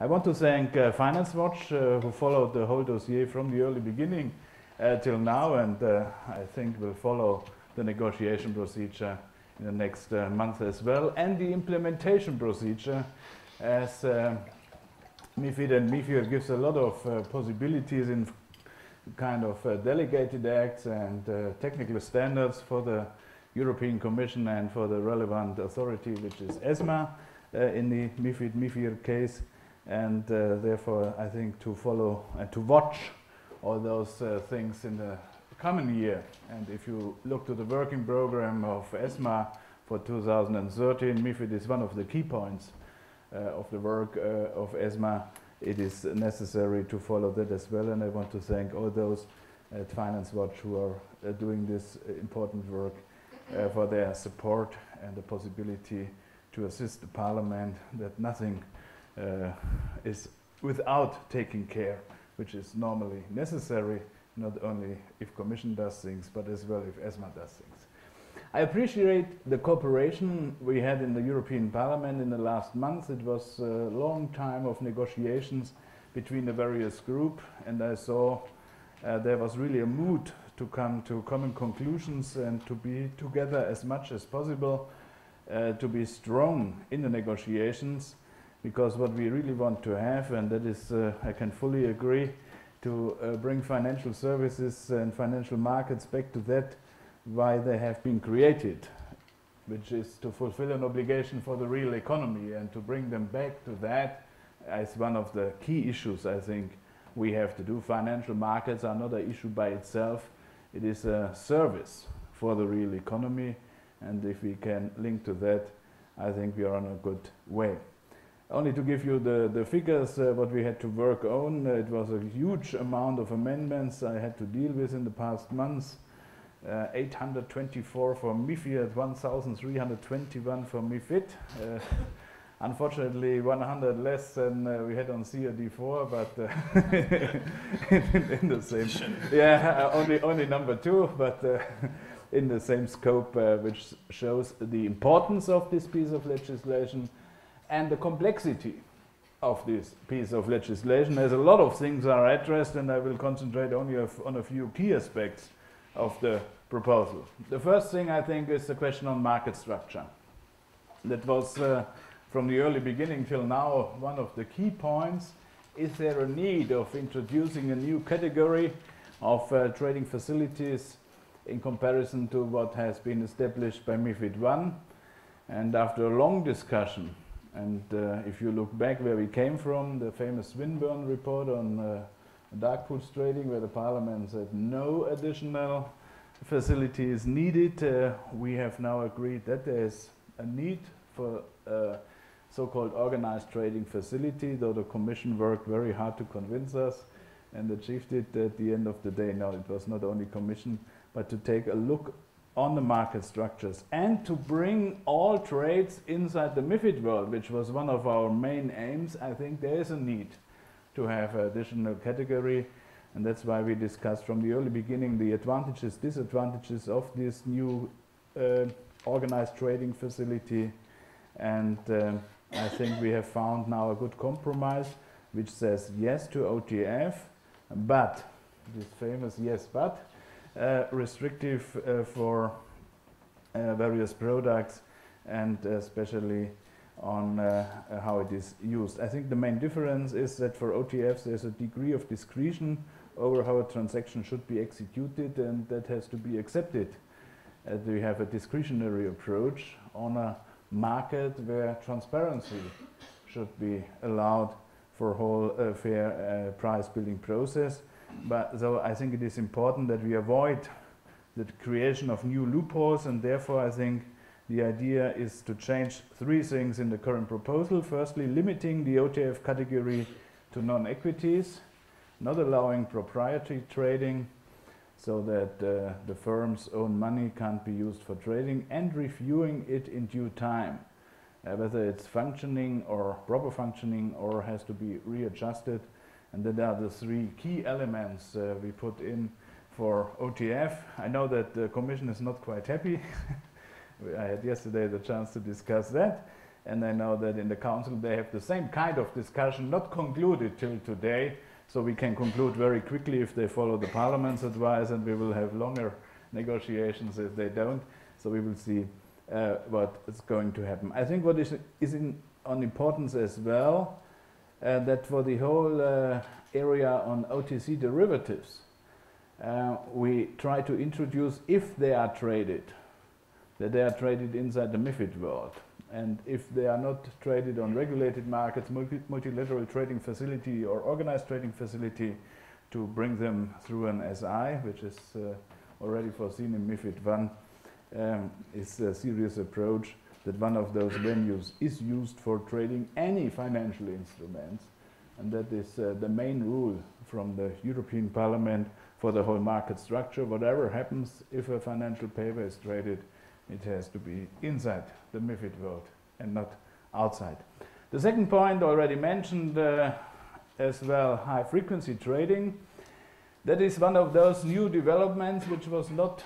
I want to thank Finance Watch, who followed the whole dossier from the early beginning till now, and I think will follow the negotiation procedure in the next month as well, and the implementation procedure, as MIFID and MIFIR gives a lot of possibilities in kind of delegated acts and technical standards for the European Commission and for the relevant authority, which is ESMA in the MIFID-MIFIR case. And therefore, I think to follow and to watch all those things in the coming year. And if you look to the working program of ESMA for 2013, MIFID is one of the key points of the work of ESMA. It is necessary to follow that as well. And I want to thank all those at Finance Watch who are doing this important work for their support and the possibility to assist the Parliament that nothing is without taking care, which is normally necessary, not only if Commission does things, but as well if ESMA does things. I appreciate the cooperation we had in the European Parliament in the last month. It was a long time of negotiations between the various groups, and I saw there was really a mood to come to common conclusions and to be together as much as possible, to be strong in the negotiations. Because what we really want to have, and that is, I can fully agree, to bring financial services and financial markets back to that why they have been created, which is to fulfill an obligation for the real economy, and to bring them back to that is one of the key issues I think we have to do. Financial markets are not an issue by itself. It is a service for the real economy, and if we can link to that, I think we are on a good way. Only to give you the figures, what we had to work on, it was a huge amount of amendments I had to deal with in the past months. 824 for MIFIR, 1,321 for MIFID. Unfortunately, 100 less than we had on CRD4, but in the same, yeah, only number two, but in the same scope, which shows the importance of this piece of legislation. And the complexity of this piece of legislation, as a lot of things are addressed, and I will concentrate only on a few key aspects of the proposal. The first thing, I think, is the question on market structure. That was, from the early beginning till now, one of the key points. Is there a need of introducing a new category of trading facilities in comparison to what has been established by MIFID I? And after a long discussion, and if you look back where we came from, the famous Swinburne report on dark pools trading, where the Parliament said no additional facility is needed, we have now agreed that there is a need for so-called organized trading facility, though the Commission worked very hard to convince us and achieved it at the end of the day. Now, it was not only Commission, but to take a look on the market structures and to bring all trades inside the MIFID world, which was one of our main aims. I think there is a need to have an additional category, and that's why we discussed from the early beginning the advantages, disadvantages of this new organized trading facility, and I think we have found now a good compromise which says yes to OTF, but this famous yes but, restrictive for various products, and especially on how it is used. I think the main difference is that for OTFs there's a degree of discretion over how a transaction should be executed, and that has to be accepted. We have a discretionary approach on a market where transparency should be allowed for whole fair price building process. But so I think it is important that we avoid the creation of new loopholes, and therefore I think the idea is to change three things in the current proposal. Firstly, limiting the OTF category to non-equities, not allowing proprietary trading so that the firm's own money can't be used for trading, and reviewing it in due time, whether it's functioning or proper functioning or has to be readjusted. And that are the three key elements we put in for OTF. I know that the Commission is not quite happy. I had yesterday the chance to discuss that. and I know that in the council they have the same kind of discussion, not concluded till today, so we can conclude very quickly if they follow the Parliament's advice, and we will have longer negotiations if they don't. So we will see what is going to happen. I think what is on importance as well, that for the whole area on OTC derivatives, we try to introduce, if they are traded, that they are traded inside the MIFID world. And if they are not traded on regulated markets, multilateral trading facility or organized trading facility, to bring them through an SI, which is already foreseen in MIFID 1, is a serious approach that one of those venues is used for trading any financial instruments. And that is the main rule from the European Parliament for the whole market structure. Whatever happens, if a financial paper is traded, it has to be inside the MIFID world and not outside. The second point already mentioned as well, high-frequency trading. That is one of those new developments which was not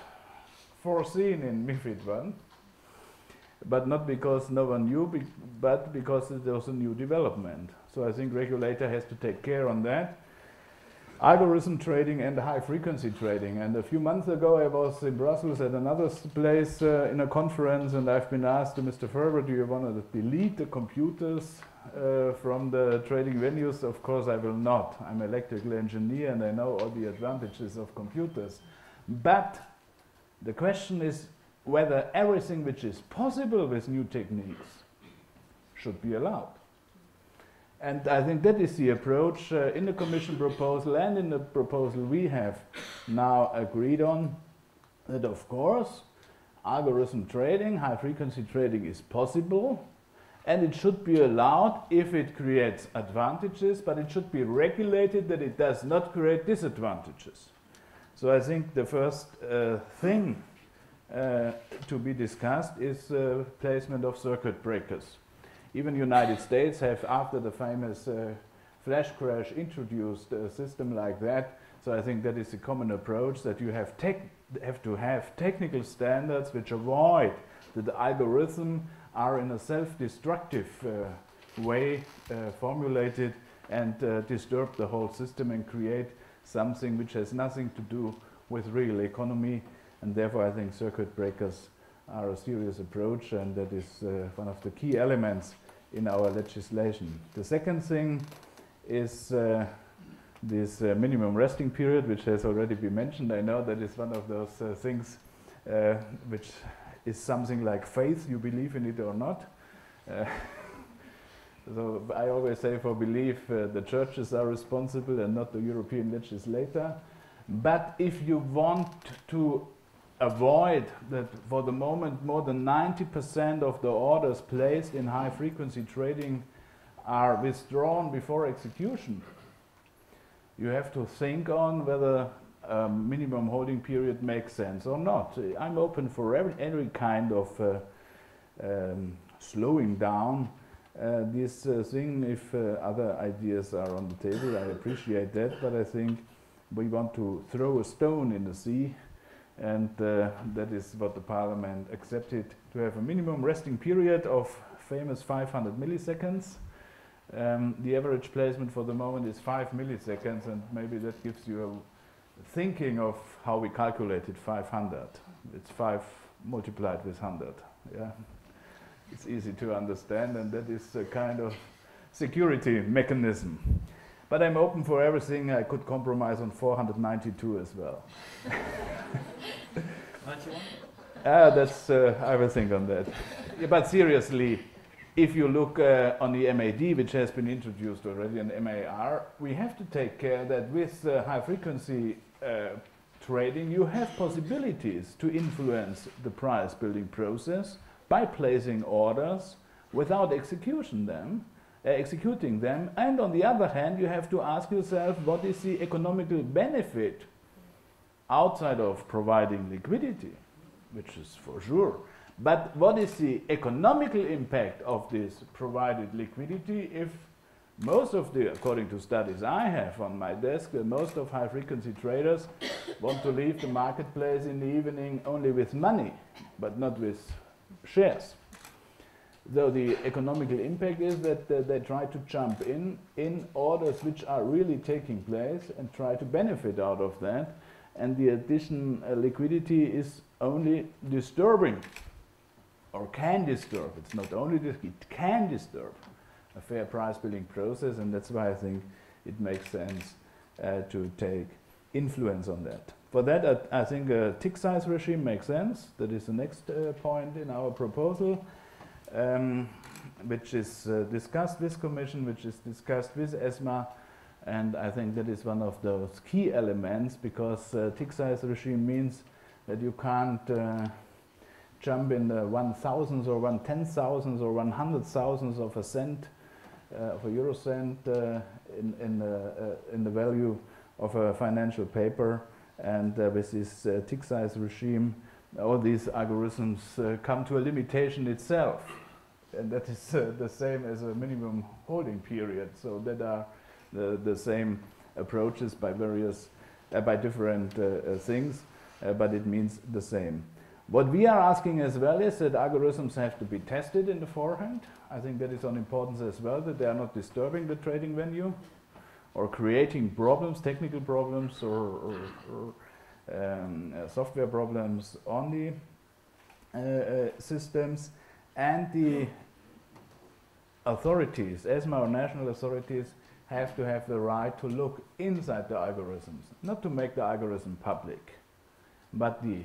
foreseen in MIFID 1, but not because no one knew, but because there was a new development. So I think regulator has to take care on that. Algorithm trading and high-frequency trading. And a few months ago I was in Brussels at another place in a conference, and I've been asked to Mr. Ferber, do you want to delete the computers from the trading venues? Of course I will not. I'm an electrical engineer and I know all the advantages of computers. But the question is whether everything which is possible with new techniques should be allowed. And I think that is the approach in the Commission proposal and in the proposal we have now agreed on, that of course algorithm trading, high-frequency trading is possible, and it should be allowed if it creates advantages, but it should be regulated that it does not create disadvantages. So I think the first thing to be discussed is placement of circuit breakers. Even United States have, after the famous flash crash, introduced a system like that. So I think that is a common approach, that you have to have technical standards which avoid that the algorithm are in a self-destructive way formulated and disturb the whole system and create something which has nothing to do with real economy. And therefore I think circuit breakers are a serious approach, and that is one of the key elements in our legislation. The second thing is this minimum resting period, which has already been mentioned. I know that is one of those things which is something like faith, you believe in it or not. So I always say, for belief, the churches are responsible and not the European legislator. But if you want to avoid that, for the moment more than 90% of the orders placed in high-frequency trading are withdrawn before execution, you have to think on whether a minimum holding period makes sense or not. I'm open for every kind of slowing down this thing. If other ideas are on the table, I appreciate that, but I think we want to throw a stone in the sea, and that is what the Parliament accepted, to have a minimum resting period of famous 500 milliseconds. The average placement for the moment is 5 milliseconds, and maybe that gives you a thinking of how we calculated 500. It's 5 multiplied with 100. Yeah, it's easy to understand, and that is a kind of security mechanism. But I'm open for everything. I could compromise on 492 as well. 91? That's, I will think on that. Yeah, but seriously, if you look on the MAD, which has been introduced already, and MAR, we have to take care that with high-frequency trading, you have possibilities to influence the price-building process by placing orders without executing them, and on the other hand, you have to ask yourself, what is the economical benefit outside of providing liquidity, which is for sure, but what is the economical impact of this provided liquidity if most of the, according to studies I have on my desk, most of high-frequency traders want to leave the marketplace in the evening only with money, but not with shares. So the economical impact is that they try to jump in orders which are really taking place and try to benefit out of that, and the additional liquidity is only disturbing, or can disturb, it's not only this, it can disturb a fair price building process, and that's why I think it makes sense to take influence on that. For that, I think a tick size regime makes sense. That is the next point in our proposal, which is discussed with Commission, which is discussed with ESMA, and I think that is one of those key elements, because tick size regime means that you can't jump in the 1,000th or 1/10,000th or 100,000th of a cent, of a euro cent, in the value of a financial paper, and with this tick size regime, all these algorithms come to a limitation itself, and that is the same as a minimum holding period. So that are the same approaches by various, by different things, but it means the same. What we are asking as well is that algorithms have to be tested in the forehand. I think that is on importance as well, that they are not disturbing the trading venue or creating problems, technical problems, or software problems on the systems. And the authorities, ESMA or national authorities, have to have the right to look inside the algorithms, not to make the algorithm public, but the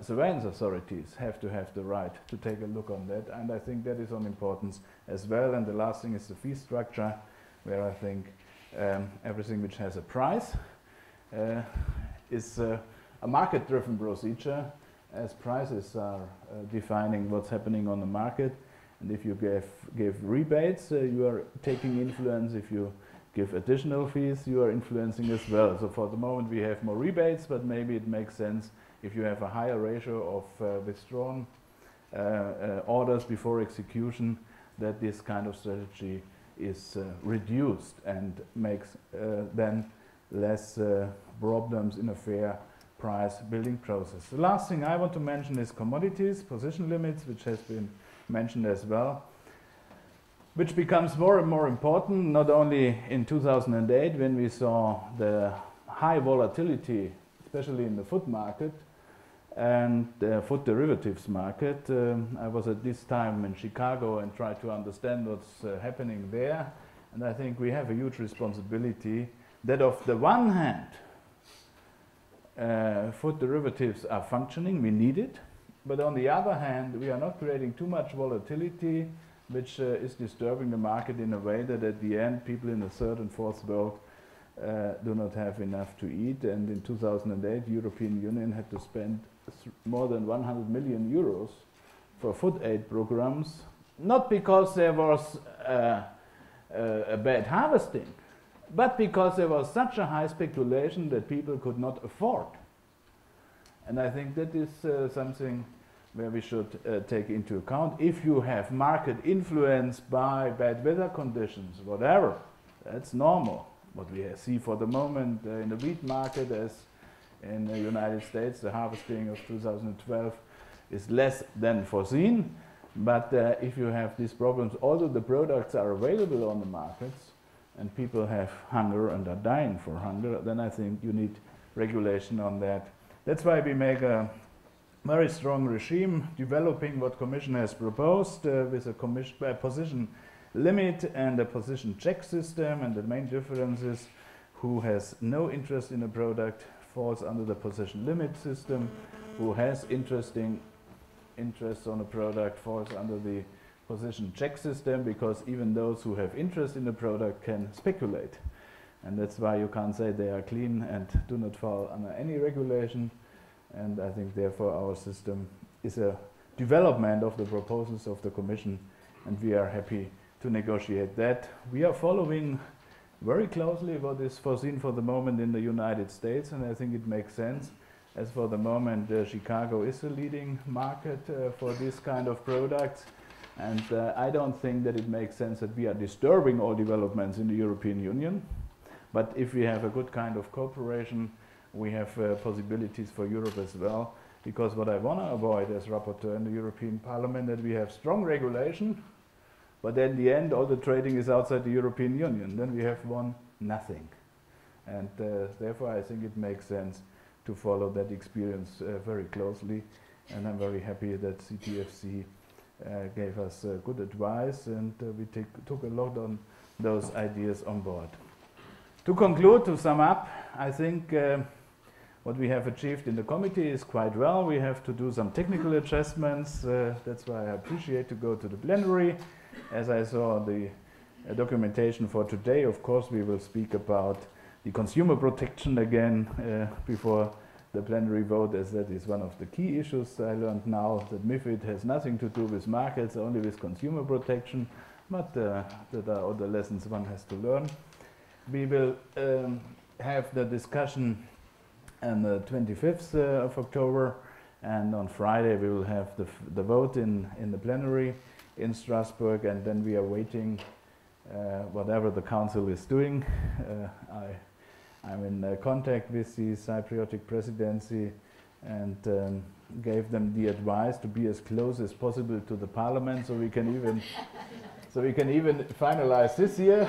surveillance authorities have to have the right to take a look on that, and I think that is on importance as well. And the last thing is the fee structure, where I think everything which has a price is a market-driven procedure, as prices are defining what's happening on the market, and if you give rebates, you are taking influence. If you give additional fees, you are influencing as well. So for the moment we have more rebates, but maybe it makes sense if you have a higher ratio of withdrawn orders before execution, that this kind of strategy is reduced and makes then less problems in a fair price building process. The last thing I want to mention is commodities, position limits, which has been mentioned as well, which becomes more and more important, not only in 2008 when we saw the high volatility, especially in the food market and the food derivatives market. I was at this time in Chicago and tried to understand what's happening there, and I think we have a huge responsibility that of the one hand food derivatives are functioning, we need it, but on the other hand we are not creating too much volatility which is disturbing the market in a way that at the end people in the third and fourth world do not have enough to eat. And in 2008 European Union had to spend more than 100 million euros for food aid programs, not because there was a bad harvesting, but because there was such a high speculation that people could not afford. And I think that is something where we should take into account. If you have market influence by bad weather conditions, whatever, that's normal. What we see for the moment in the wheat market, as in the United States, the harvesting of 2012 is less than foreseen. But if you have these problems, although the products are available on the markets and people have hunger and are dying for hunger, then I think you need regulation on that. That's why we make a very strong regime, developing what Commission has proposed with a position limit and a position check system, and the main difference is who has no interest in a product falls under the position limit system, who has interest on a product falls under the position check system, because even those who have interest in the product can speculate, and that's why you can't say they are clean and do not fall under any regulation. And I think therefore our system is a development of the proposals of the Commission, and we are happy to negotiate that. We are following very closely what is foreseen for the moment in the United States, and I think it makes sense, as for the moment Chicago is the leading market for this kind of products, and I don't think that it makes sense that we are disturbing all developments in the European Union. But if we have a good kind of cooperation, we have possibilities for Europe as well, Because what I want to avoid as rapporteur in the European Parliament, that we have strong regulation, but then in the end all the trading is outside the European Union. Then we have won nothing. And therefore I think it makes sense to follow that experience very closely. And I'm very happy that CTFC gave us good advice, and we took a lot on those ideas on board. To conclude, to sum up, I think what we have achieved in the committee is quite well. We have to do some technical adjustments. That's why I appreciate to go to the plenary. As I saw the documentation for today, of course we will speak about the consumer protection again before the plenary vote, as that is one of the key issues. I learned now that MIFID has nothing to do with markets, only with consumer protection, but that are all the lessons one has to learn. We will have the discussion on the 25th of October, and on Friday we will have the vote in the plenary in Strasbourg, and then we are waiting whatever the council is doing. I'm in contact with the Cypriotic presidency and gave them the advice to be as close as possible to the parliament, so we can even finalize this year.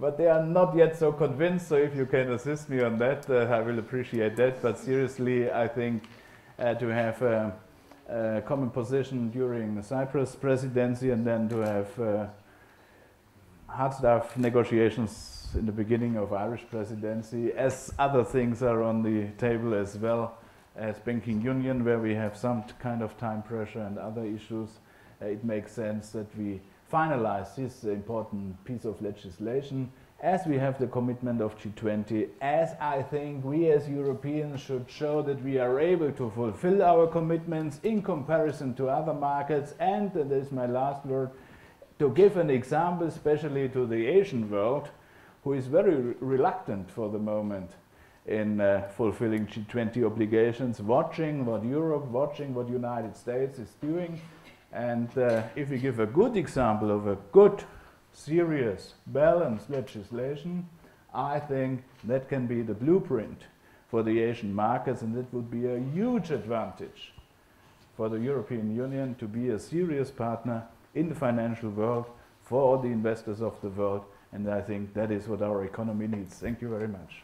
But they are not yet so convinced, so if you can assist me on that, I will appreciate that. But seriously, I think to have a common position during the Cyprus presidency, and then to have hard stuff negotiations in the beginning of Irish presidency, as other things are on the table as well as banking union, where we have some kind of time pressure and other issues. It makes sense that we finalize this important piece of legislation, as we have the commitment of G20, as I think we as Europeans should show that we are able to fulfill our commitments in comparison to other markets, and that is my last word, to give an example especially to the Asian world, who is very reluctant for the moment in fulfilling G20 obligations, watching what Europe, watching what the United States is doing. And if we give a good example of a good, serious, balanced legislation, I think that can be the blueprint for the Asian markets, and that would be a huge advantage for the European Union to be a serious partner in the financial world for all the investors of the world. And I think that is what our economy needs. Thank you very much.